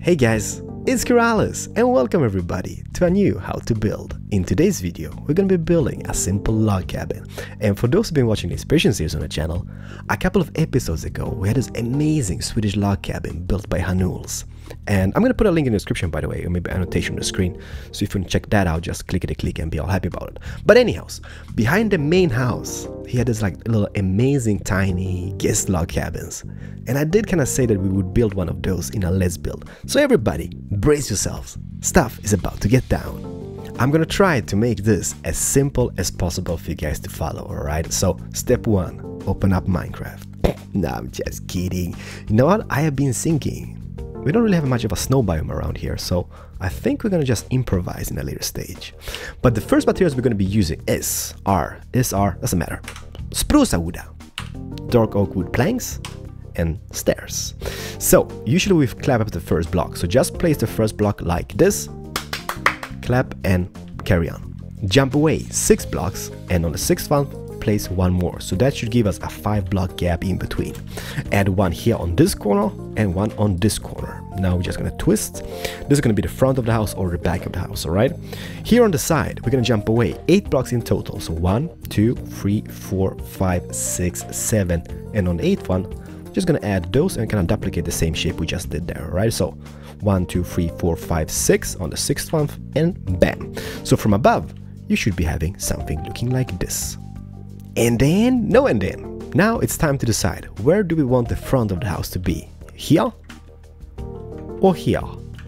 Hey guys, it's Keralis and welcome everybody to a new How to Build. In today's video, we're gonna be building a simple log cabin. And for those who've been watching the inspiration series on the channel, a couple of episodes ago we had this amazing Swedish log cabin built by Hannuls. And I'm gonna put a link in the description, by the way, or maybe annotation on the screen. So if you wanna check that out, just click and be all happy about it. But anyhow, behind the main house, he had this like little amazing tiny guest log cabins. And I did kinda say that we would build one of those in a Let's Build. So everybody, brace yourselves, stuff is about to get down. I'm gonna try to make this as simple as possible for you guys to follow, alright? So step one, open up Minecraft. No, I'm just kidding. You know what? I have been thinking. We don't really have much of a snow biome around here, so I think we're gonna just improvise in a later stage. But the first materials we're gonna be using is doesn't matter. Spruce awooda, dark oak wood planks, and stairs. So usually we clap up the first block, so just place the first block like this, clap and carry on. Jump away 6 blocks and on the 6th one place 1 more, so that should give us a 5 block gap in between. Add 1 here on this corner and 1 on this corner. Now we're just gonna twist. This is gonna be the front of the house or the back of the house, alright? Here on the side we're gonna jump away 8 blocks in total, so 1, 2, 3, 4, 5, 6, 7 and on the 8th one just gonna add those and kind of duplicate the same shape we just did there, right? So 1, 2, 3, 4, 5, 6 on the 6th one and bam. So from above, you should be having something looking like this. And then, now it's time to decide where do we want the front of the house to be? Here or here?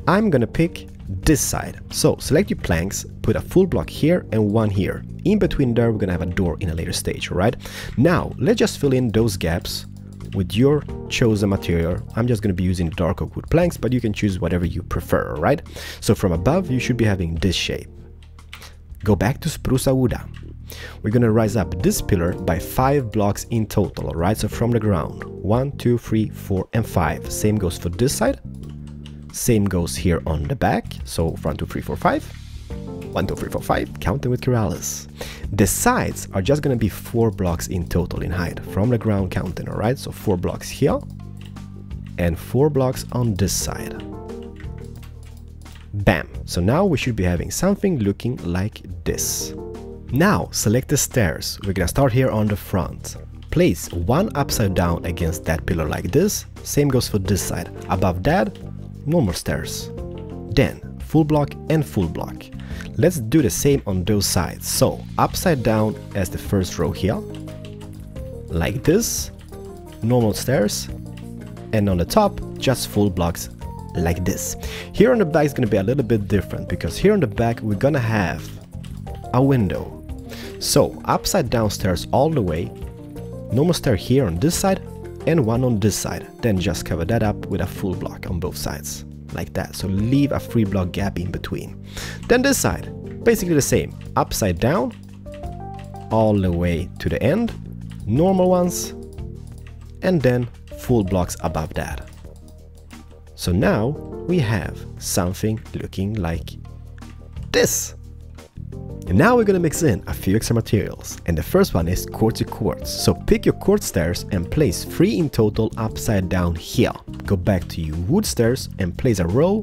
I'm gonna pick this side. So select your planks, put a full block here and 1 here. In between there, we're gonna have a door in a later stage, right? Now, let's just fill in those gaps with your chosen material. I'm just gonna be using dark oak wood planks, but you can choose whatever you prefer, right? So from above, you should be having this shape. Go back to spruce awooda. We're gonna rise up this pillar by 5 blocks in total, all right? So from the ground, 1, 2, 3, 4, and 5. Same goes for this side. Same goes here on the back. So 1, 2, 3, 4, 5. 1, 2, 3, 4, 5, counting with Keralis. The sides are just gonna be 4 blocks in total in height, from the ground counting, all right? So 4 blocks here, and 4 blocks on this side. Bam! So now we should be having something looking like this. Now, select the stairs. We're gonna start here on the front. Place 1 upside down against that pillar like this. Same goes for this side. Above that, normal stairs. Then, full block and full block. Let's do the same on those sides. So upside down as the first row here, like this, normal stairs, and on the top just full blocks like this. Here on the back is gonna be a little bit different because here on the back we're gonna have a window. So upside down stairs all the way, normal stair here on this side and 1 on this side. Then just cover that up with a full block on both sides. Like that, so leave a 3 block gap in between. Then this side, basically the same, upside down, all the way to the end, normal ones, and then full blocks above that. So now we have something looking like this. And now we're gonna mix in a few extra materials, and the first one is quartzy quartz. So pick your quartz stairs and place 3 in total upside down here. Go back to your wood stairs and place a row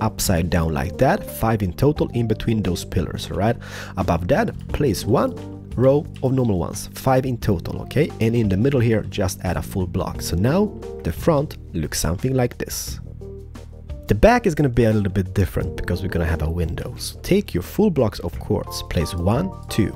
upside down like that, 5 in total in between those pillars, right? Above that, place 1 row of normal ones, 5 in total, okay? And in the middle here, just add a full block. So now the front looks something like this. The back is going to be a little bit different because we're going to have a window. So take your full blocks of quartz, place 1, 2,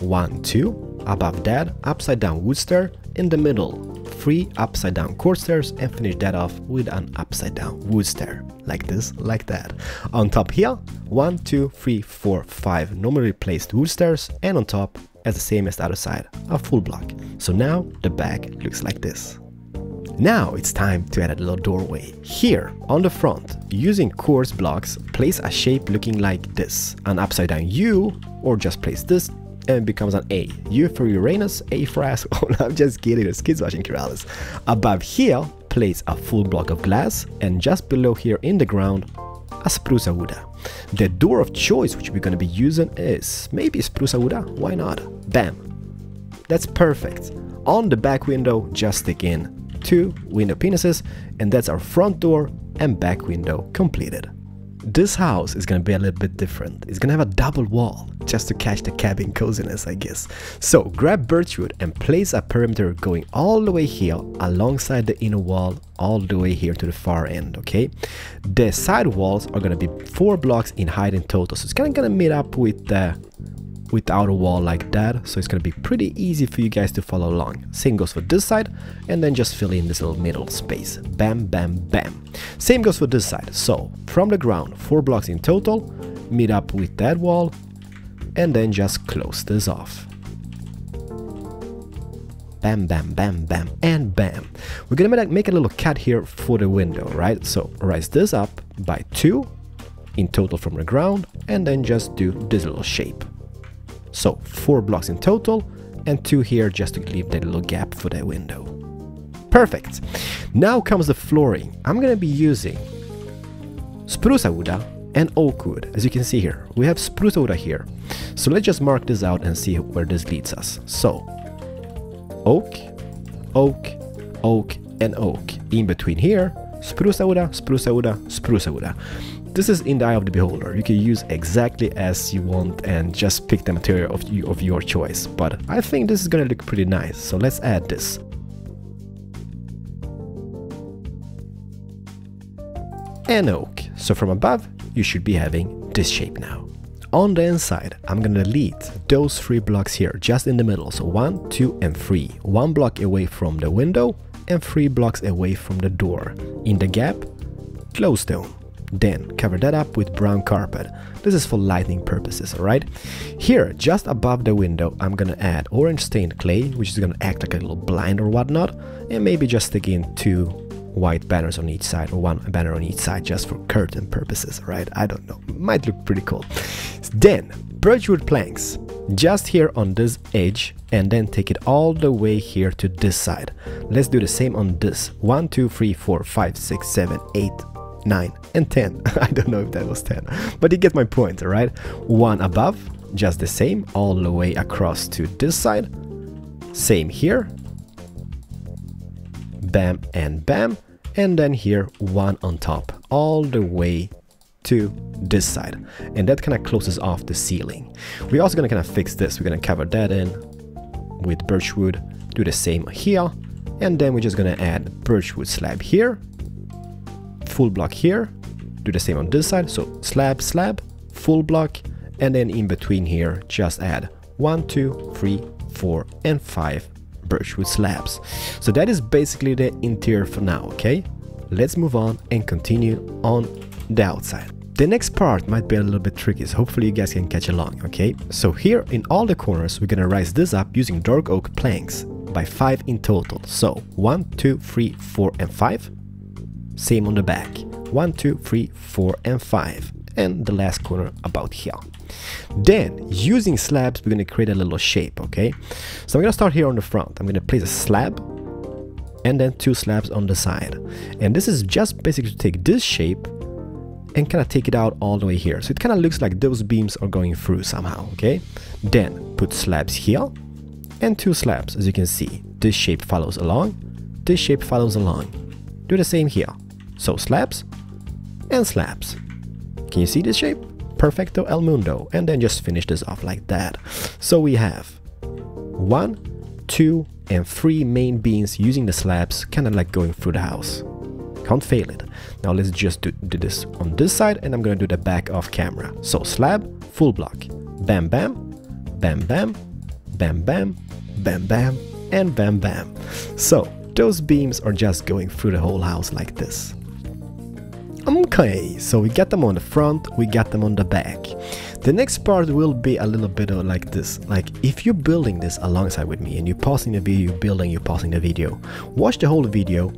1, 2, above that, upside down wood stair, in the middle, 3 upside down quartz stairs and finish that off with an upside down wood stair, like this, like that. On top here, 1, 2, 3, 4, 5 normally placed wood stairs and on top, as the same as the other side, a full block. So now the back looks like this. Now it's time to add a little doorway. Here on the front, using quartz blocks, place a shape looking like this. An upside down U, or just place this and it becomes an A. U for Uranus, A for asshole. I'm just kidding, there's kids watching Keralis. Above here, place a full block of glass and just below here in the ground, a spruce awooda. The door of choice which we're gonna be using is maybe spruce awooda, why not? Bam! That's perfect. On the back window, just stick in 2 window penises and that's our front door and back window completed. This house is gonna be a little bit different. It's gonna have a double wall, just to catch the cabin coziness, I guess. So grab birchwood and place a perimeter going all the way here alongside the inner wall, all the way here to the far end, okay? The side walls are gonna be 4 blocks in height in total, so it's kinda gonna meet up with the outer wall like that, so it's gonna be pretty easy for you guys to follow along. Same goes for this side, and then just fill in this little middle space. Bam, bam, bam. Same goes for this side. So from the ground, 4 blocks in total, meet up with that wall, and then just close this off. Bam, bam, bam, bam, and bam. We're gonna make a little cut here for the window, right? So rise this up by 2 in total from the ground, and then just do this little shape. So 4 blocks in total, and 2 here just to leave that little gap for that window. Perfect. Now comes the flooring. I'm gonna be using spruce wood and oak wood. As you can see here, we have spruce wood here. So let's just mark this out and see where this leads us. So oak, oak, oak, and oak. In between here, spruce wood, spruce wood, spruce wood. This is in the eye of the beholder. You can use exactly as you want and just pick the material of your choice. But I think this is gonna look pretty nice, so let's add this. And oak. So from above, you should be having this shape now. On the inside, I'm gonna delete those 3 blocks here, just in the middle. So 1, 2, and 3. 1 block away from the window and 3 blocks away from the door. In the gap, glowstone. Then cover that up with brown carpet. This is for lighting purposes, alright? Here, just above the window, I'm gonna add orange stained clay, which is gonna act like a little blind or whatnot, and maybe just stick in 2 white banners on each side, or 1 banner on each side, just for curtain purposes, right? I don't know, might look pretty cool. Then, birchwood planks, just here on this edge, and then take it all the way here to this side. Let's do the same on this. 1, 2, 3, 4, 5, 6, 7, 8, 9 and 10. I don't know if that was 10, but you get my point, right? 1 above, just the same, all the way across to this side. Same here. Bam and bam. And then here, 1 on top, all the way to this side. And that kind of closes off the ceiling. We're also going to kind of fix this. We're going to cover that in with birchwood. Do the same here. And then we're just going to add birchwood slab here. Full block here, do the same on this side, so slab, slab, full block, and then in between here, just add 1, 2, 3, 4, and 5 birchwood slabs. So that is basically the interior for now, okay? Let's move on and continue on the outside. The next part might be a little bit tricky, so hopefully you guys can catch along, okay? So here in all the corners, we're gonna rise this up using dark oak planks by 5 in total. So 1, 2, 3, 4, and 5. Same on the back, 1, 2, 3, 4, and 5, and the last corner about here. Then, using slabs, we're gonna create a little shape, okay? So I'm gonna start here on the front. I'm gonna place a slab, and then 2 slabs on the side. And this is just basically to take this shape and kind of take it out all the way here. So it kind of looks like those beams are going through somehow, okay? Then, put slabs here, and 2 slabs, as you can see. This shape follows along, this shape follows along. Do the same here. So slabs and slabs. Can you see this shape? Perfecto el mundo. And then just finish this off like that. So we have 1, 2, and 3 main beams using the slabs, kind of like going through the house. Can't fail it. Now let's just do this on this side, and I'm gonna do the back off camera. So slab, full block, bam, bam, bam, bam, bam, bam, bam, bam, and bam, bam. So those beams are just going through the whole house like this. Okay, so we got them on the front, we got them on the back. The next part will be a little bit of like this. Like if you're building this alongside with me and you're pausing the video, you're pausing the video. Watch the whole video,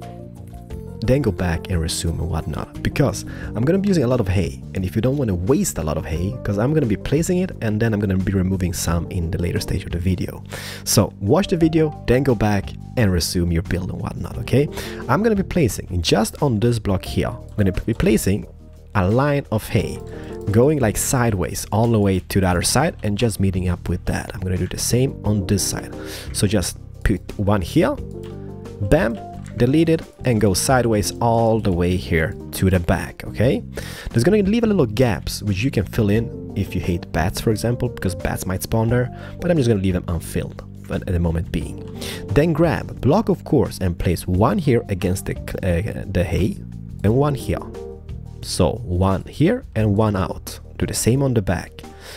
then go back and resume and whatnot, because I'm gonna be using a lot of hay, and if you don't want to waste a lot of hay, because I'm gonna be placing it and then I'm gonna be removing some in the later stage of the video. So watch the video, then go back and resume your build and whatnot, okay? I'm gonna be placing, just on this block here, I'm gonna be placing a line of hay, going like sideways all the way to the other side and just meeting up with that. I'm gonna do the same on this side. So just put 1 here, bam, delete it, and go sideways all the way here to the back, okay? There's gonna leave a little gaps which you can fill in if you hate bats, for example, because bats might spawn there, but I'm just gonna leave them unfilled at the moment being. Then grab block, of course, and place one here against the hay and one here. So one here and one out. Do the same on the back.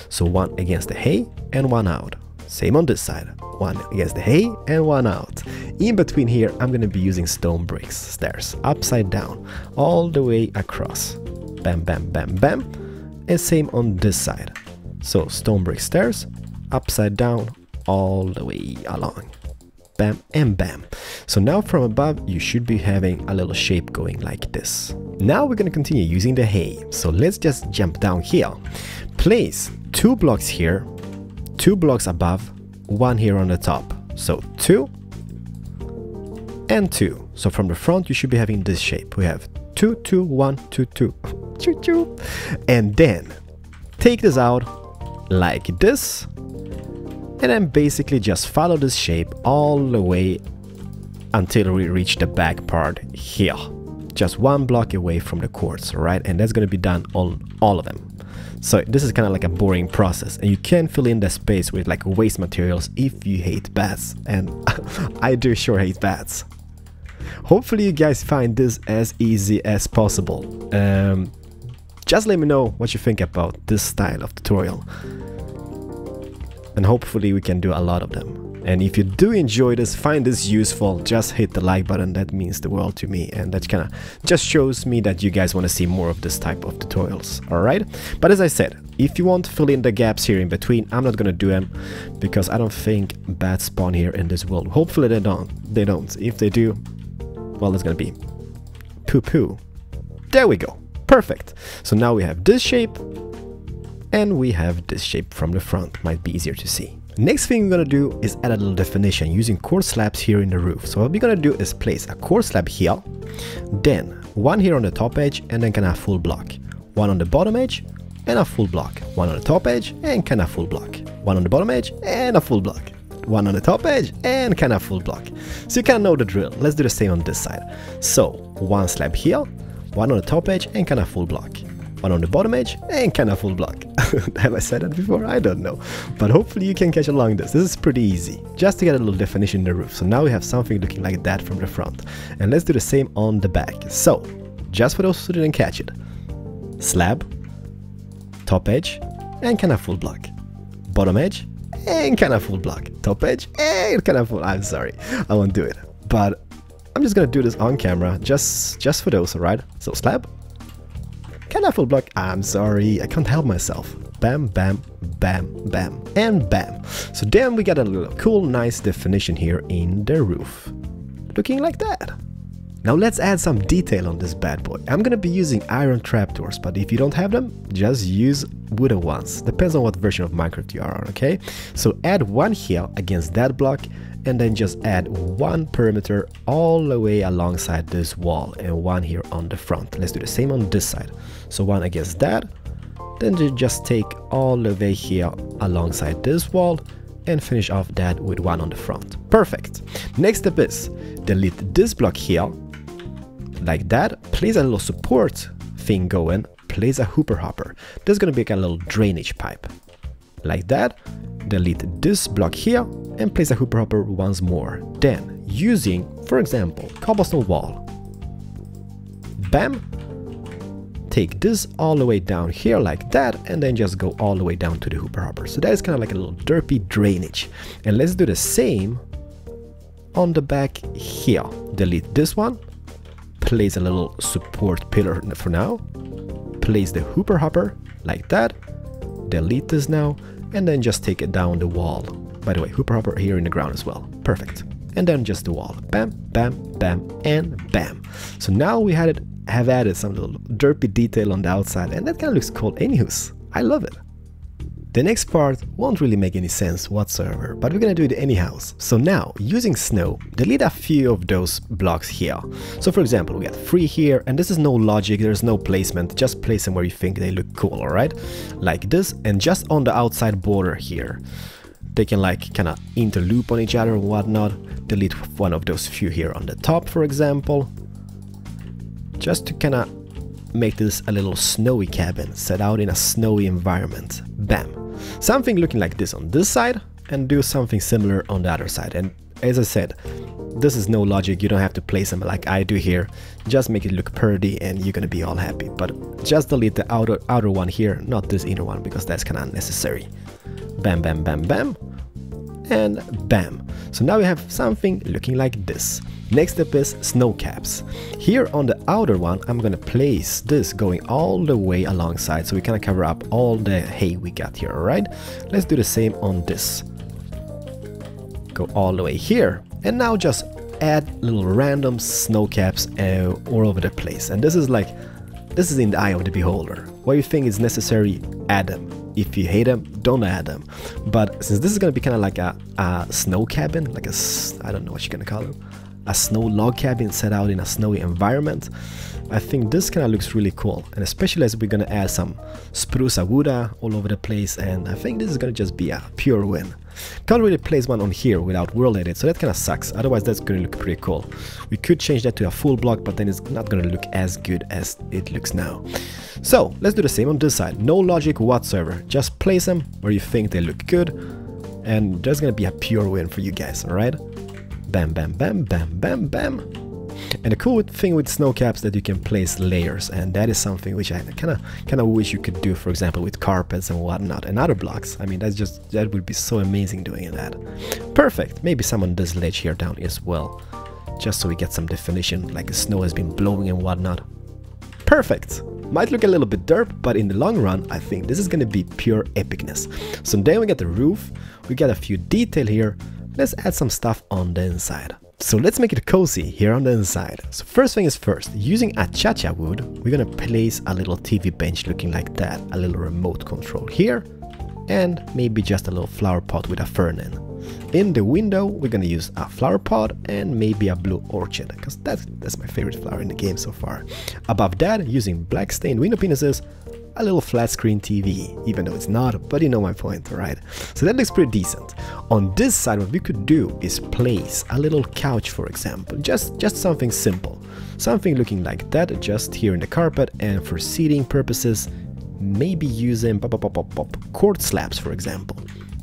So one against the hay and one out. Same on this side. One against the hay and one out. In between here, I'm gonna be using stone bricks, stairs, upside down, all the way across. Bam, bam, bam, bam. And same on this side. So stone brick stairs, upside down, all the way along. Bam and bam. So now from above you should be having a little shape going like this. Now we're gonna continue using the hay. So let's just jump down here. Place two blocks here, two blocks above, one here on the top. So two and two. So from the front you should be having this shape. We have 2, 2, 1, 2, 2. Choo choo. And then take this out like this. And then basically just follow this shape all the way until we reach the back part here. Just one block away from the cords, right? And that's gonna be done on all of them. So this is kind of like a boring process, and you can fill in the space with like waste materials if you hate bats. And I do sure hate bats. Hopefully you guys find this as easy as possible. Just let me know what you think about this style of tutorial. And hopefully we can do a lot of them. And if you do enjoy this, find this useful, just hit the like button. That means the world to me, and that kind of just shows me that you guys want to see more of this type of tutorials, all right? But as I said, if you want to fill in the gaps here in between, I'm not gonna do them because I don't think bats spawn here in this world. Hopefully they don't. If they do, well, it's gonna be poo-poo. There we go, perfect. So now we have this shape, and we have this shape from the front, might be easier to see. Next thing we're gonna do is add a little definition using core slabs here in the roof. So what we're gonna do is place a core slab here, then one here on the top edge, and then kind of a full block. One on the bottom edge and a full block. One on the top edge and kind of a full block. One on the bottom edge and a full block. One on the top edge and kind of a full block. So you kind of know the drill. Let's do the same on this side. So one slab here, one on the top edge and kind of a full block. One on the bottom edge and kind of full block. Have I said that before? I don't know. But hopefully you can catch along this. This is pretty easy. Just to get a little definition in the roof. So now we have something looking like that from the front. And let's do the same on the back. So, just for those who didn't catch it. Slab, top edge, and kind of full block. Bottom edge, and kind of full block. Top edge, and kind of full... I'm sorry. I won't do it. But I'm just gonna do this on camera. Just for those, alright? So, slab. Kind of full block, I'm sorry, I can't help myself. Bam, bam, bam, bam, and bam. So then we got a little cool, nice definition here in the roof. Looking like that. Now let's add some detail on this bad boy. I'm gonna be using iron trapdoors, but if you don't have them, just use wooden ones. Depends on what version of Minecraft you are on, okay? So add one here against that block, and then just add one perimeter all the way alongside this wall and one here on the front. Let's do the same on this side. So one against that, then just take all the way here alongside this wall and finish off that with one on the front. Perfect. Next step is delete this block here like that, place a little support thing going, place a hooper hopper. There's gonna be like a little drainage pipe like that. Delete this block here and place a hooper hopper once more. Then using, for example, cobblestone wall. Bam! Take this all the way down here like that, and then just go all the way down to the hooper hopper. So that is kind of like a little derpy drainage. And let's do the same on the back here. Delete this one, place a little support pillar for now, place the hooper hopper like that, delete this now, and then just take it down the wall. By the way, hooper hopper here in the ground as well. Perfect. And then just the wall. Bam, bam, bam, and bam. So now we have added some little derpy detail on the outside, and that kind of looks cool. Anyways, I love it. The next part won't really make any sense whatsoever, but we're gonna do it anyhow. So now, using snow, delete a few of those blocks here. So for example, we got 3 here, and this is no logic, there's no placement, just place them where you think they look cool, alright? Like this, and just on the outside border here. They can like kind of interloop on each other and whatnot. Delete one of those few here on the top, for example, just to kind of make this a little snowy cabin set out in a snowy environment. Bam! Something looking like this on this side, and do something similar on the other side. And as I said, this is no logic, you don't have to place them like I do here, just make it look pretty and you're gonna be all happy. But just delete the outer one here, not this inner one, because that's kind of unnecessary. Bam, bam, bam, bam, and bam. So now we have something looking like this. Next step is snow caps. Here on the outer one, I'm gonna place this going all the way alongside, so we kind of cover up all the hay we got here, all right? Let's do the same on this. Go all the way here, and now just add little random snow caps all over the place. And this is in the eye of the beholder. What you think is necessary, add them. If you hate them, don't add them. But since this is gonna be kind of like a snow cabin, like I don't know what you're gonna call it, a snow log cabin set out in a snowy environment, I think this kind of looks really cool. And especially as we're gonna add some spruce aguda all over the place, and I think this is gonna just be a pure win. Can't really place one on here without world edit, so that kind of sucks. Otherwise that's gonna look pretty cool. We could change that to a full block, but then it's not gonna look as good as it looks now. So let's do the same on this side. No logic whatsoever, just place them where you think they look good, and there's gonna be a pure win for you guys, alright? Bam, bam, bam, bam, bam, bam. And the cool thing with snow caps that you can place layers, and that is something which I kind of wish you could do, for example, with carpets and whatnot and other blocks. I mean, that would be so amazing doing that. Perfect. Maybe some on this ledge here down as well, just so we get some definition, like the snow has been blowing and whatnot. Perfect. Might look a little bit derp, but in the long run, I think this is gonna be pure epicness. So then we get the roof. We got a few detail here. Let's add some stuff on the inside. So let's make it cozy here on the inside. So first thing is first, using acacia wood, we're gonna place a little TV bench looking like that, a little remote control here, and maybe just a little flower pot with a fern in. In the window, we're gonna use a flower pot and maybe a blue orchid, because that's my favorite flower in the game so far. Above that, using black stained window pieces, a little flat screen TV, even though it's not, but you know my point, right? So that looks pretty decent. On this side, what we could do is place a little couch, for example, just something simple, something looking like that, just here in the carpet. And for seating purposes, maybe using cord slabs, for example.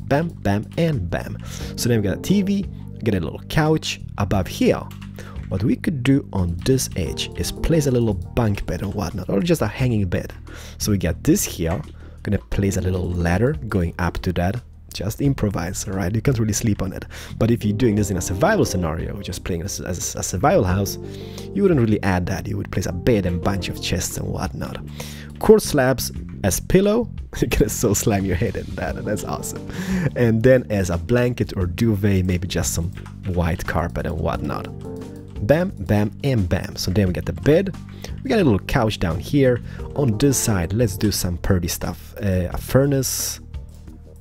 Bam, bam, and bam. So then we got a TV, get a little couch above here. What we could do on this edge is place a little bunk bed or whatnot, or just a hanging bed. So we got this here, gonna place a little ladder going up to that. Just improvise, alright? You can't really sleep on it. But if you're doing this in a survival scenario, just playing as a survival house, you wouldn't really add that. You would place a bed and bunch of chests and whatnot. Cord slabs as pillow, you're gonna so slam your head in that, and that's awesome. And then as a blanket or duvet, maybe just some white carpet and whatnot. Bam, bam, and bam. So then we get the bed, we got a little couch down here. On this side, let's do some pretty stuff, a furnace,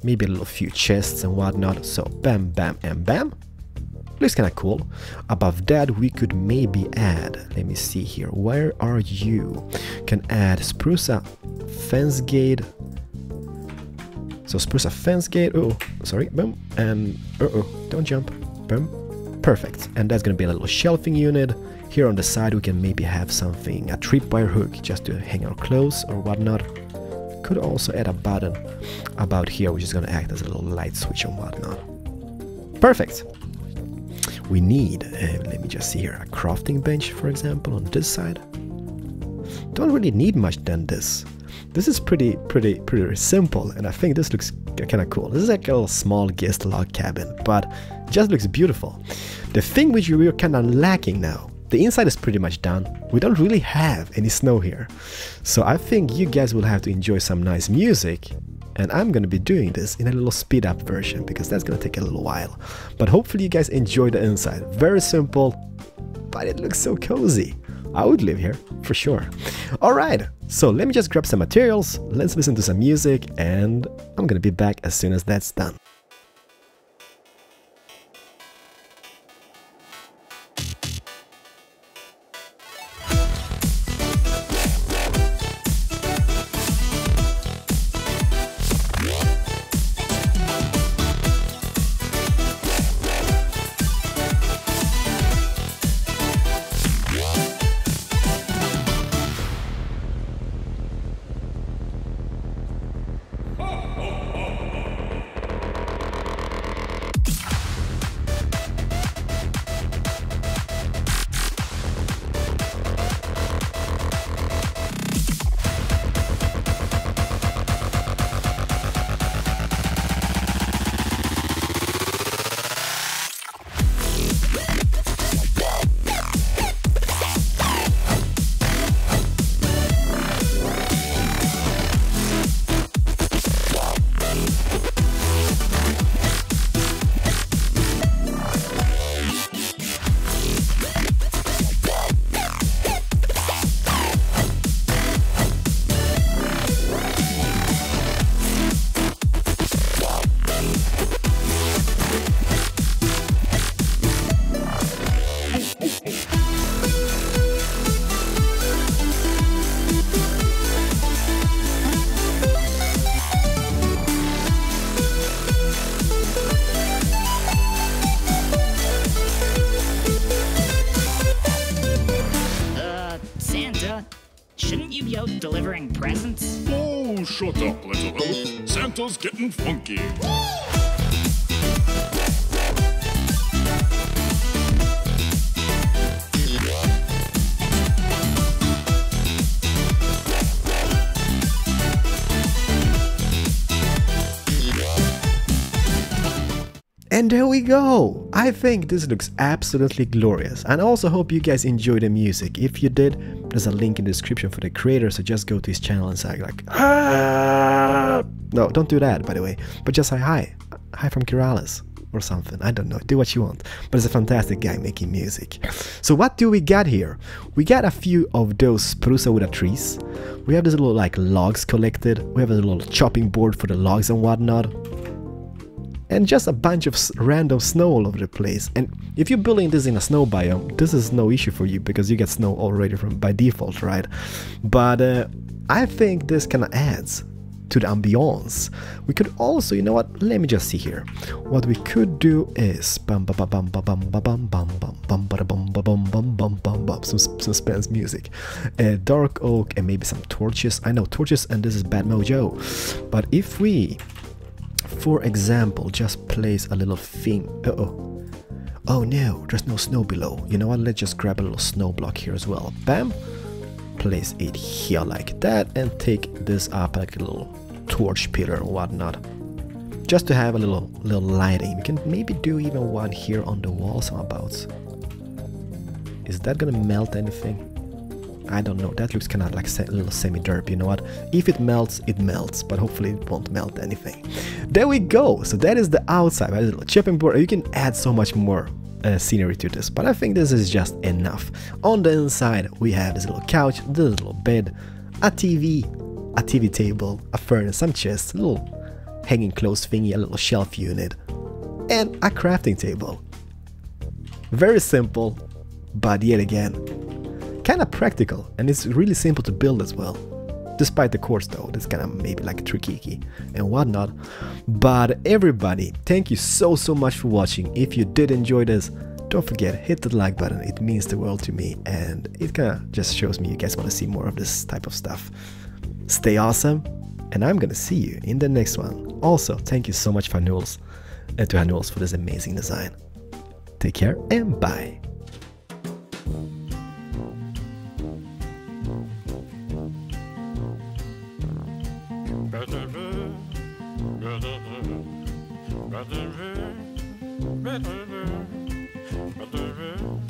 maybe a little few chests and whatnot. So bam, bam, and bam. Looks kind of cool. Above that, we could maybe add, let me see here, where are you? Can add spruce fence gate. So spruce fence gate, oh, sorry, boom, and don't jump, boom. Perfect. And that's gonna be a little shelving unit. Here on the side we can maybe have something, a tripwire hook, just to hang our clothes or whatnot. Could also add a button about here, which is gonna act as a little light switch and whatnot. Perfect. We need, let me just see here, a crafting bench, for example, on this side. Don't really need much than this. This is pretty simple, and I think this looks kind of cool. This is like a little small guest log cabin, but it just looks beautiful. The thing which we are kind of lacking now, the inside is pretty much done. We don't really have any snow here. So I think you guys will have to enjoy some nice music, and I'm gonna be doing this in a little speed up version because that's gonna take a little while. But hopefully you guys enjoy the inside. Very simple, but it looks so cozy. I would live here, for sure. Alright, so let me just grab some materials, let's listen to some music, and I'm gonna be back as soon as that's done. Shouldn't you be out delivering presents? Oh, shut up, little elf. Santa's getting funky. And there we go! I think this looks absolutely glorious, and I also hope you guys enjoyed the music. If you did, there's a link in the description for the creator, so just go to his channel and say like, ah! No, don't do that, by the way, but just say hi. Hi from Keralis. Or something, I don't know, do what you want, but it's a fantastic guy making music. So what do we got here? We got a few of those spruce wood trees, we have this little like logs collected, we have a little chopping board for the logs and whatnot, and just a bunch of random snow all over the place. And if you're building this in a snow biome, this is no issue for you because you get snow already from by default, right? But I think this kind of adds to the ambience. We could also, you know what, let me just see here. What we could do is some suspense music, dark oak and maybe some torches. I know torches, and this is bad mojo, but if we, for example, just place a little thing, oh no, there's no snow below. You know what, let's just grab a little snow block here as well, bam, place it here like that, and take this up like a little torch pillar or whatnot, just to have a little lighting. We can maybe do even one here on the wall somabouts. Is that gonna melt anything? I don't know, that looks kind of like a little semi-derp, you know what? If it melts, it melts, but hopefully it won't melt anything. There we go! So that is the outside, a little chopping board. You can add so much more scenery to this, but I think this is just enough. On the inside, we have this little couch, this little bed, a TV table, a furnace, some chests, a little hanging clothes thingy, a little shelf unit, and a crafting table. Very simple, but yet again, kind of practical, and it's really simple to build as well, despite the quartz though, that's kind of maybe like tricky and whatnot. But everybody, thank you so much for watching. If you did enjoy this, don't forget, hit the like button, it means the world to me, and it kind of just shows me you guys want to see more of this type of stuff. Stay awesome, and I'm gonna see you in the next one. Also, thank you so much for Hannuls, and to Hannuls for this amazing design. Take care and bye. Brother,